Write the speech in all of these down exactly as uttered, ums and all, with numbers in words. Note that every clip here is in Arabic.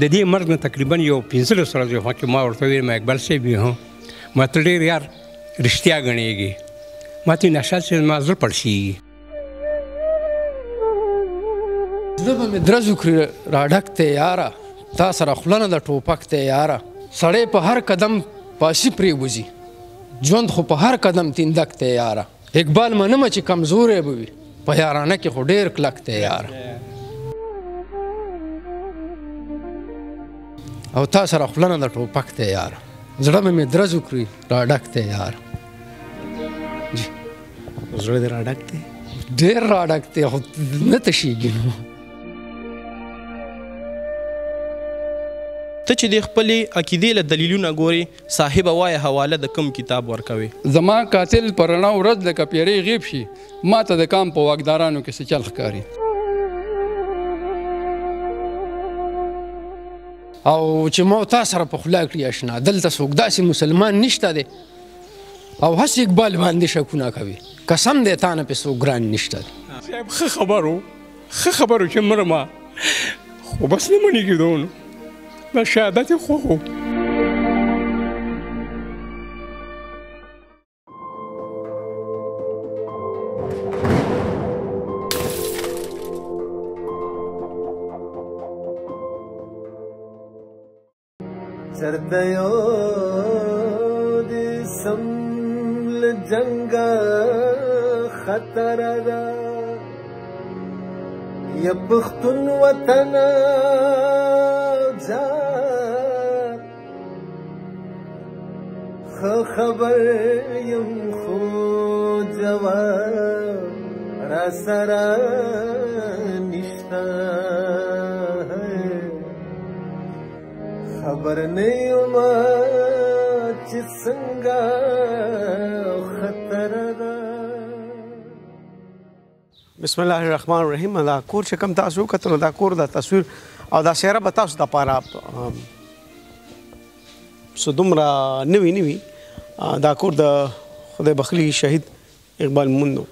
ددی مرد تقریباً یو پینسل سال جو فکر ما ارتباطی ما اکبر سی بی هم مطلب یار رشتیا گنیگی ما توی نشاط ما زر پرسی. زدم درزوکری را دکته یارا تا سر خلنا در توپکته یارا سری په هر کدام پاسی پریبوزی جوند خو په هر کدام تین دکته یارا اقبال منم چې کمزوره بوی په یارانه کې خو ډیر کلکته یارا او تا سره خلنا د ټوپک ته یار زړه مې درز وکړي را ډک ته یار زړه دې را ډک ته ډېر را ډک ته خو نه تشېږي نو ته چې د خپلې عقیدې له دلیلونه ګورې صاحبه وایه حواله د کوم کتاب ورکوي زما قاتل په رڼا ورځ لکه پیرې غیب شي ما ته د کام په واکدارانو کې څه چل ښکاري او چې ما تا سره په خلا کړي اشنا دلته څوک داسې مسلمان نشته دی او هسې اقبال باندې شکونه کوي قسم دی تا نه پې څوک ګران نشته دی صاحب ښه خبر و ښه خبر و چې مرمه خو بس نه منې کېدو نو دا شهادت یې خوښ و ديود سمل جنگا خطر دا يبختن وطن جا خبر يم خو جواب را سرا نشتا خبر نہیں ما چسنگا خطر دا بسم الله الرحمن الرحیم دا کور چې کوم تاسو کتل دا کور دا تصویر او دا سیاره به تاسو د پاره څو دومره نوی نوی دا کور د خدای بخلی شهید اقبال موندو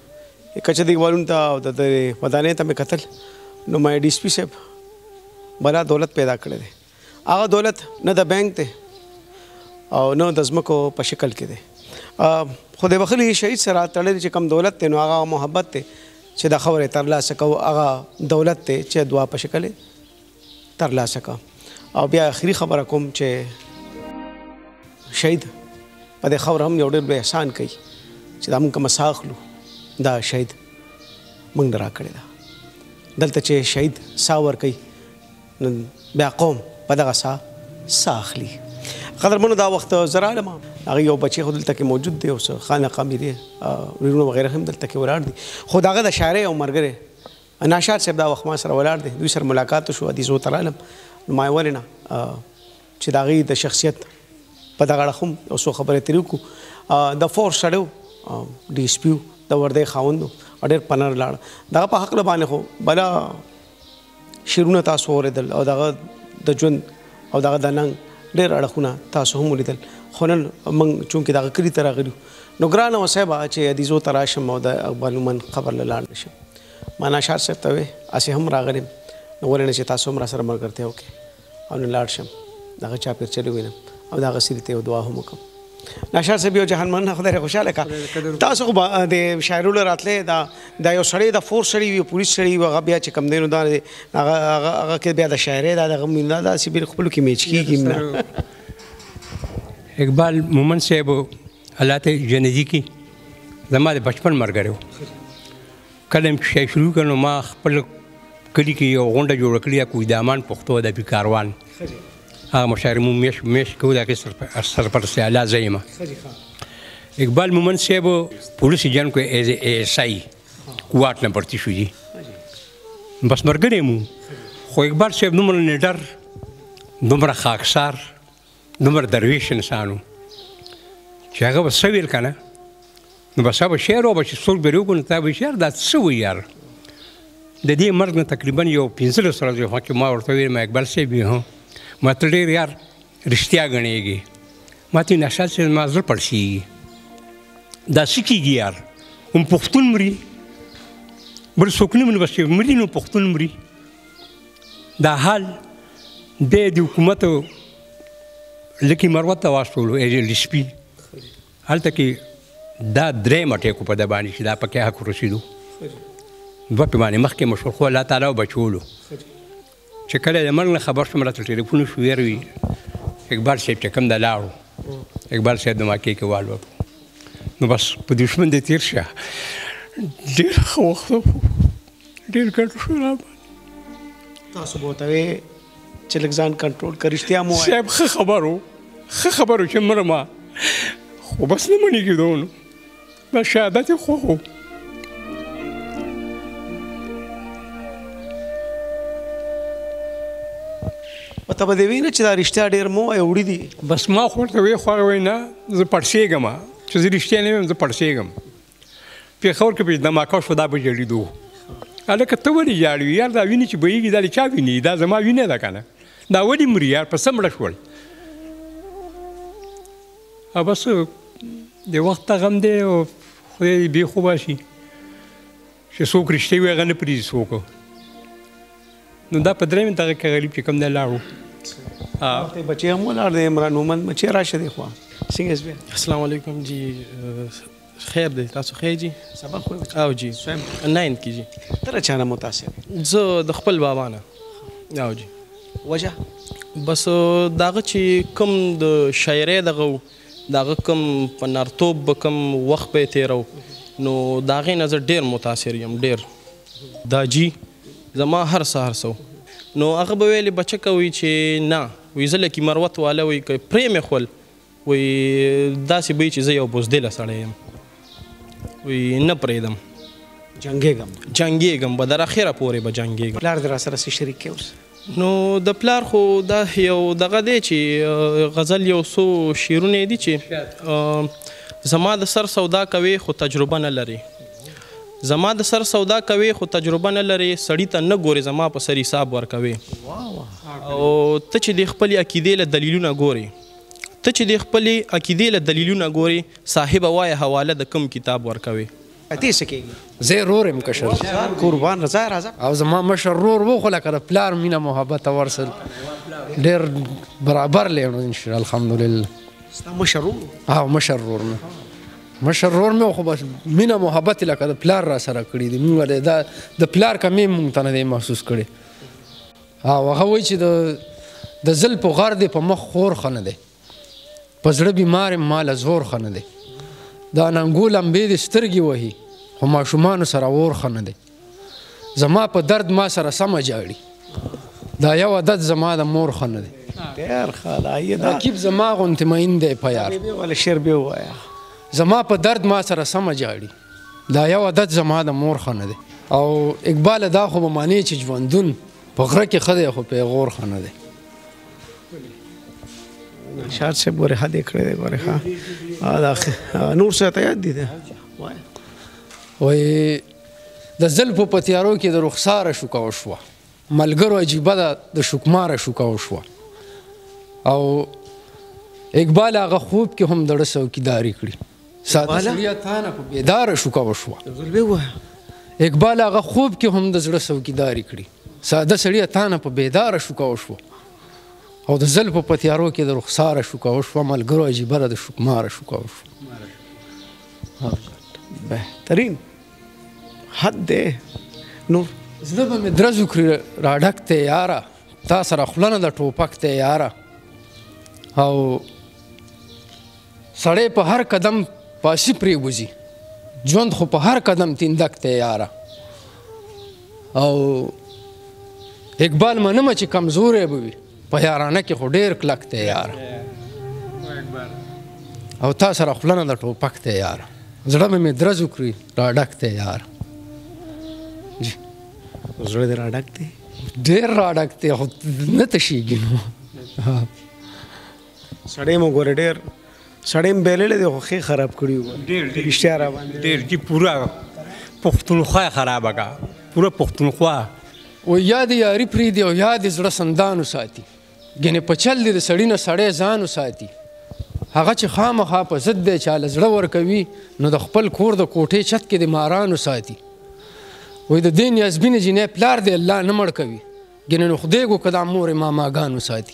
کچې دی والون ته د ودانې ته مې قتل نو ما ډی سپی صاحب بلا دولت پیدا کړل هغه دولت نه د بینک دی او نه د ځمکو په شکل کې دی خدای بخلي شهید سره تړلی چې کم دولت دی نو هغه محبت دی چې دا خبره ترلاسه کوو هغه دولت دی چې دعا په شکل ترلاسه کوو او بیا آخري خبره کوم چې شهید په دې خبره هم یو ډېر به احسان کوي چې دا موږ کومه سا اخلو دا شهید موږ نه راکړې ده دلته چې شهید سا ورکوي نو بیا قوم په دغه سا ساخلی قدرمنو دا وخت زه راغلم هغه یو بچی خو دلته کې موجود دی اوس خانقاه میرې ورونه وغیره هم دلته کې ولاړ دي خو د هغه د شاعرۍ او ملګرې ناشار صاحب دا وخت ما سره ولاړ دی دوی سره ملاقات وشو حدیث ورته راغلم نو ما یې ویل نه چې د هغې د شخصیت په دغه اړخ هم یو څو خبرې ترې وکړو د فور سړی ډي اس پي د وردی خاوند او ډېر پنر لاړ دغه په حق باندې خو بلا شعرونه تاسو واورېدل او دغه د ژوند او دغه د ننګ ډېر اړخونه تاسو هم ولیدل خو نن موږ چونکې دغه کلي ته راغلو نو ګرانه و صاحبه چې حدیثو ته راشم او د اقبال من خبر له لاړ نشم ما ناشار صاحب ته وې هسې هم راغلم نو ولې نه چې تاسو هم راسره ملګرتیا وکړې او نن لاړ شم دغه چاپېرچلې وینم او دغه سیرې ته یو دعا هم وکړم ناشار صاحب یو جهانمن خدای دې خوشحاله کړه تاسو خو د شاعرولو راتلې دا دا یو سړی د فور سړی وي پولیس سړی وي هغه بیا چې کم دی نو دا هغه هغه کې بیا د شاعرۍ دا دغه مینه داسې بېل خپلو کې میچ کېږي اقبال مومن صاحب حالات جنیدي کې زما د بچپن ملګری و کله مې شی شروع کړ نو ما خپل کلي کې یو غونډه جوړه کړې یا کویدامان پښتو ادبي کاروان هغه مشاعر مو میش میش کوو دا کې سرپرستي اعلی ځایمه اقبال مومن صاحب پولیس جن کو ایز اے ایس آئی قوات نه پرتی شو جی بس مرګرې مو خو اقبال صاحب دومره نیډر دومره خاکسار دومره درویش انسان و چې هغه به څه ویل که نه نو بس هغه به شعر و به چې څوک به یې وکړو نو تا به شعر دا څه وایي یار د دې مرګ نه تقریباً یو پنځلس ورځې خو ما ورته ویل ما اقبال صاحب یې هم ما ته ډېر یار رښتیا ګڼېږي ما ته نشاط صاحب زما زړه پړسېږي دا څه کېږي یار هم پښتون مري بل سوکنی من بس مري نو پښتون مري دا حال ده حكومته لكي مروت واصلوا إيه لسبي هل تكى دا دري ماتي كوبا دا باني شدا بكيها كروسيدو بقى باني مخكي مشهور خو لا تعالوا بشولو شكله لما لنا خبر شو مرات التليفون شو يروي إقبال سيد كم دلارو إقبال سيد ما كي كوالو نبص بديش من دتيرشة دير خوخته دير كروسو لاب تاسبوتاوي چلکزان کنټرول کرشتیا مو صاحب خبرو خبرو چې مرما خو بس نه مونږ کېدون ما شهادت خو خو مته به وینې چې دا رښتیا ډېر مو اوړي دي بس ما خو ته وی خو وای نه زه پړسېګم چې زه رښتیا نه زه پړسېګم په خور کې به دما کا شو دا به جوړېدو هله که ته ولې ژاړي یار دا وینې چې بهیږي دا چا ویني دا زما وینه ده که نه دا ولې مري یار په څه مړه شول او بس د وخت غم دی او خدای دې بېخوبه شي چې څوک رښتیا وي هغه نه پرېږدي څوک نو دا په درېیم دغه کې غریب چې کوم دی لاړو بچې هم ولاړ دی عمران مومند بچې راشه دی خوا څنګه یې السلام علیکم جی خیر دی تاسو خیر جی سبا خو او جی ناین کی جی تر چانه متاثر زه د خپل بابا نه او جی وجه بس داغه چې کوم د شاعری دغه دغه کوم په نرتوب کوم وخت به تیرو نو داغه نظر ډیر متاثر یم ډیر دا جی زما هر سهار سو نو هغه به ویلی بچه کوي چې نه ویزل کی مروت والا وی کوي پریم خپل وی داسې به چې زه یو بوزدل سره یم وی نه پریدم جنگیګم جنگیګم به در اخره پورې به جنگیګم پلار در سره سره شریک کې نو د پلار خو دا یو دغه دی چې غزل یو سو شیرونه دي چې زما د سر سودا کوي خو تجربه نه لري زما د سر سودا کوي خو تجربه نه لري سړی ته نه ګوري زما په سر حساب ورکوي او ته چې د خپل عقیدې له دلیلونه ګوري ته چې د خپلې عقیدې له دلیلونه ګوري صاحبه وایه حواله د کوم کتاب ورکوي اتې څه کېږي زه ورور یم کشر قربان رضا رضا او زما مشر ورور و خو لکه د پلار مینه محبت ورسل ډېر برابر لیم انشاءالله الحمدلله ستا مشر ورور او مشر ورور مې مشر ورور مې خو بس مینه محبت لکه د پلار را سره کړي دي موږ دا د پلار کمی موږ ته نه دی محسوس کړی او هغه وایي چې د زل په غار دی په مخ خور خو نه دی پزړه بیمار مال زور خنه دی دا ننګول ام به سترګي وهي خو ماشومان سره ور خنه دی زما په درد ما سره سم جاړي دا یو عادت زما د مور خنه دی ډیر خلای دا کیب زما غونټمین دی په یار ولا شعر به وایا زما په درد ما سره سم جاړي دا یو عادت زما د مور خنه دی او اقبال دا خو معنی چې ژوندون په غره کې خدای خو په غور خنه دی شار سے بورے ہا دیکھ رہے بورے ہا نور سے تیاد دی دے وای د زلف په تیارو کې د رخساره شو کا وشو ملګرو عجیبه ده د شکماره شو کا وشو او اقبال هغه خوب کې هم د رسو کې داری کړی ساده سړیا ثانه په بیدار شو کا وشو اقبال هغه خوب کې هم د رسو کې داری کړی ساده سړیا ثانه په بیدار شو کا وشو او د زلفو په تیارو کې د رخساره شوکه وشوه ملګرو عجیبه د شکماره شوکه وشوه بهترین حد دی نور زړه به مې درز وکړي راډک ته یاره تا سره خوله نه د ټوپک ته یاره او سړی په هر قدم پاسي پرېوځي ژوند خو په هر قدم تیندک ته یاره او اقبال منمه چې کمزوری به وي په یارانه کې خو ډېر کلک دی یاره او تا سره خوله نه د ټوپک دی یاره زړه مې مې درز وکړي راډک دی یاره زړه دې راډک دی ډېر راډک دی خو نه تشیږي نو سړی مو ګوره ډېر سړی مې بیللی دی خو ښې خراب کړي وو رښتیا راباندې ډېر چې پوره پښتونخوا خرابه کړه پوره پښتونخوا و یاد یاري پرېږدي او یاد زړه سندان وساتي ګنې په چل دی د سړي نه سړی ځان وساتي هغه چې خامخا په ضد دی چاله زړه ورکوي نو د خپل کور د کوټې چت کې د ماران وساتي وایي د دې نیازبینې جینۍ پلار دی الله نه مړ کوي جنن خديجو كذا عموري ما ما قانو سادي.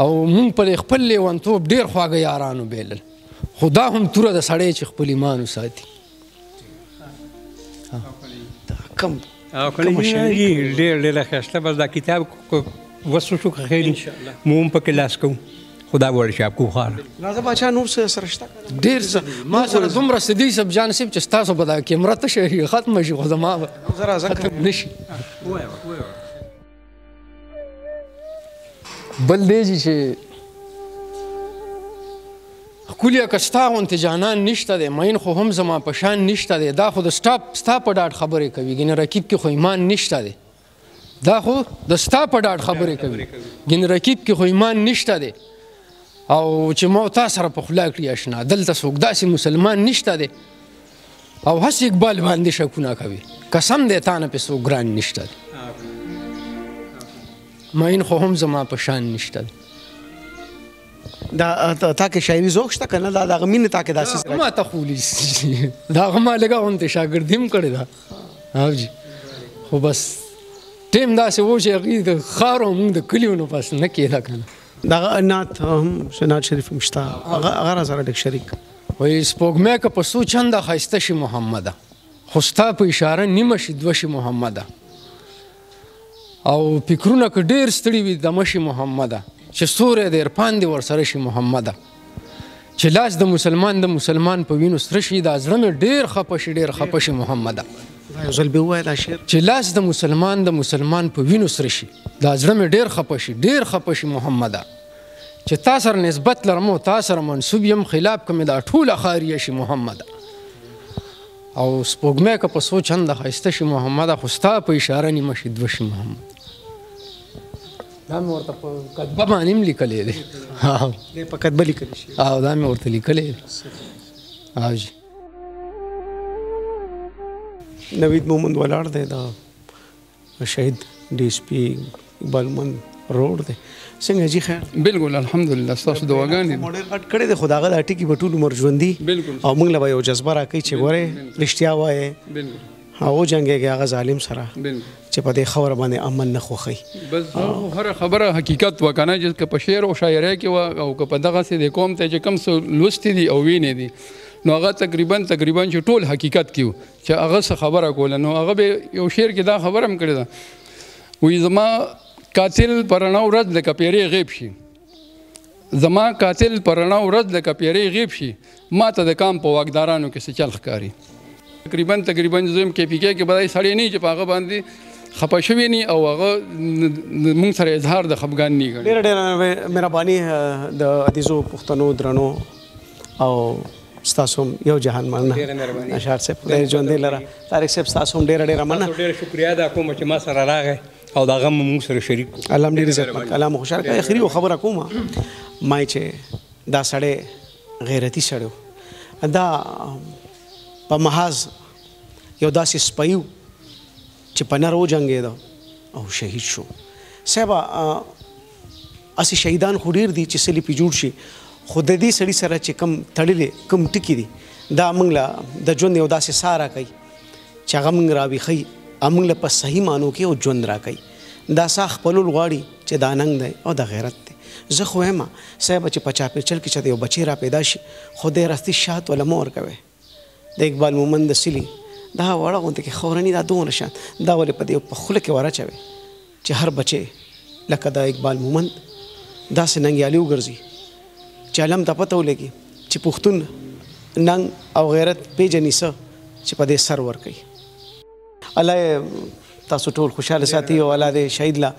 او مون پلی خپل وانتوب ډیر خواږه یارانو بیلل خدا هم تور د سړی چې خپل ایمانو ساتي کم کوم شي ډیر ډیر ښه بس دا کتاب وسو شو خیر ان شاء الله مون په کلاس کو خدا ورشاب کو خار راځه بچا نور سره شته ډیر ما سره دومره سدي سب جانب چې تاسو بدا کې مرته شي ختم شي خو زما زرا ځکه نشي وای وای بل دیجی چه کلیه کستا غونت جانان نشته دی مین خو هم زما پشان نشته دی دا خو د ستا ستا په ډاډ خبرې کوي ګینه رقیب کې خو ایمان نشته دی دا خو د ستا په ډاډ خبرې کوي ګینه رقیب کې خو ایمان نشته دی او چې مو تا سره په خلا کړي اشنا دلته څوک داسې مسلمان نشته دی او هسې اقبال باندې شکونه کوي قسم دی تا نه پې څوک ګران نشته دی ماین خو هم زما پشان نشته دا تا کې شاعري ذوق شته کنه دا دغه مینه تا کې داسې ما ته خولی دغه ما لګه هم ته شاګردیم کړی دا ها جی خو بس ټیم داسې و چې هغې د خارو مونږ د کلیو نه پس نه کېده کنه دغه نعت هم نعت شریف هم شته هغه راسره ډېر شریک وایي سپوږمۍ که په څو چنده ښایسته شي محمده خو ستا په اشاره نیمه شي دوه شي محمده او فکرونه که ډېر ستړي وي دمه شي محمده چې سوری دی عرفان دې ورسره شي محمده چې لاس د مسلمان د مسلمان په وینو سره شي دا زړه مې ډېر خپه شي ډېر خپه شي محمده یو ځل بیا ووایه دا شعر چې لاس د مسلمان د مسلمان په وینو سره شي دا زړه مې ډېر خپه شي ډېر خپه شي محمده چې تا سره نسبت لرم او تا سره منسوب یم خلاف که مې دا ټوله خاریه شي محمده او سپوږمۍ که په څو چنده ښایسته شي محمده خو ستا په اشاره نیمه شي دوه شي محمده دا مې ورته په کتبه باندې هم لیکلی دی دی په کتبه لیکلی شي او دا مې ورته لیکلی دی او جی نوید مومند ولاړ دی دا شهید ډي اس پي اقبال مومند روډ دی څنګه جی خیر بالکل الحمدلله ستاسو دعاګانې ماډل غټ کړی دی خو د هغه دا ټکي به ټول عمر ژوندي او موږ له به یو جذبه راکوي چې ګورې رښتیا وایې بالکل هغه جنګېږي هغه ظالم سره چې په دې خبره باندې امن نه خوښوي بس خو هره خبره حقیقت وه که نه چې که په شعر او شاعرۍ کې وه او که په دغسې د قوم ته چې کوم څه لوستې دي او وینې دي نو هغه تقریبا تقریبا چې ټول حقیقت کې و چې هغه څه خبره کوله نو هغه به یو شعر کې دا خبره هم کړې ده وایي زما قاتل په رڼا ورځ لکه پیرې غیب شي زما قاتل په رڼا ورځ لکه پیرې غیب شي ما ته د کام په واکدارانو کې څه چل ښکاري تقریباً تقریباً زم کې پی کې بدای سړی نه چې پاغه باندې خپه شوی نه او هغه مونږ سره اظهار د خپګان نه کړي ډېر ډېر مهرباني د عزیزو پښتنو درنو او ستاسو یو جهان مننه ډېر مهرباني اشعار صاحب د ژوند لره طارق صاحب ستاسو ډېر ډېر مننه ډېر شکریا دا کوم چې ما سره راغی او دا غم مونږ سره شریک الله دې عزت پک الله مو خوشاله اخري خبره کوم ما چې دا سړی غیرتی سړی دا په محاذ یو داسې سپی و چې په نر وجنګېده او شهید شو صاحبه هسې شهیدان خو ډېر دي چې څه لپې جوړ شي خو د دې سړي سره چې کوم تړلې کوم ټکي دي دا موږ له د ژوند یو داسې سا راکوي چې هغه موږ راویښوي هغه موږ له په صحیح معنو کې یو ژوند راکوي دا سا خپلول غواړي چې دا ننګ دی او دا غیرت دی زه خو وایم صاحبه چې په چاپېرچل کې چې د یو بچی را پیدا شي خو دې راستي شات وله مه ورکوئ د اقبال مومند سیلي دا وړه غونته کې خورني دا دوه نشان دا ولې په دې په خوله کې وراچوي چې هر بچی لکه دا اقبال مومند داسې ننګیالي وګرځي چې علم ته پته ولګي چې پښتون ننګ او غیرت پیژني څه چې په دې سر ورکوي الله یې تاسو ټول خوشحاله ساتي او الله دې شهید له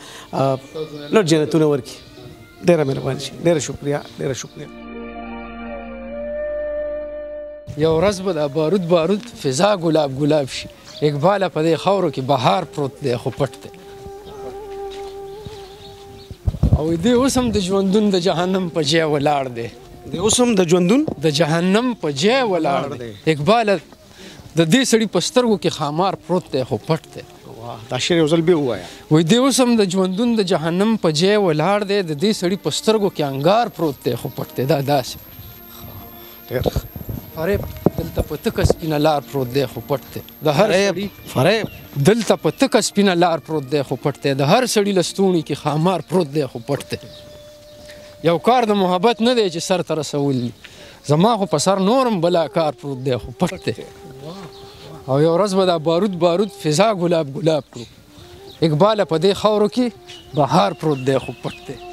لوړ جنتونه ورکړي ډېره مهرباني شي ډېره شکریه ډېره شکریه یو ورځ به دا بارود بارود فضا ګلاب ګلاب شي اقباله په دې خاورو کې بهار پروت دی خو پټ دی او دې اوس هم د ژوندون د جهنم په ځای ولاړ دی دې اوس هم د ژوندون د جهنم په ځای ولاړ دی اقباله د دې سړي په سترګو کې خامار پروت دی خو پټ دی دا شعر یو ځل بیا ووایه وایي دې اوس هم د ژوندون د جهنم په ځای ولاړ دی د دې سړي په سترګو کې انګار پروت دی خو پټ دی دا داسې فریب دلته په تکه سپینه لار پروت دی خو پټ دی د هر فریب دلته په تکه سپینه لار پروت دی خو پټ دی، د هر سړي له ستوڼي کې خامار پروت دی خو پټ دی. یو کار د محبت نه دی چې سر ته رسول دي، زما خو په سر نورم بلا کار پروت دی خو پټ دی. او یو ورځ به دا بارود بارود فضا ګلاب ګلاب کړو، اقباله په دې خاورو کې بهار پروت دی خو پټ دی.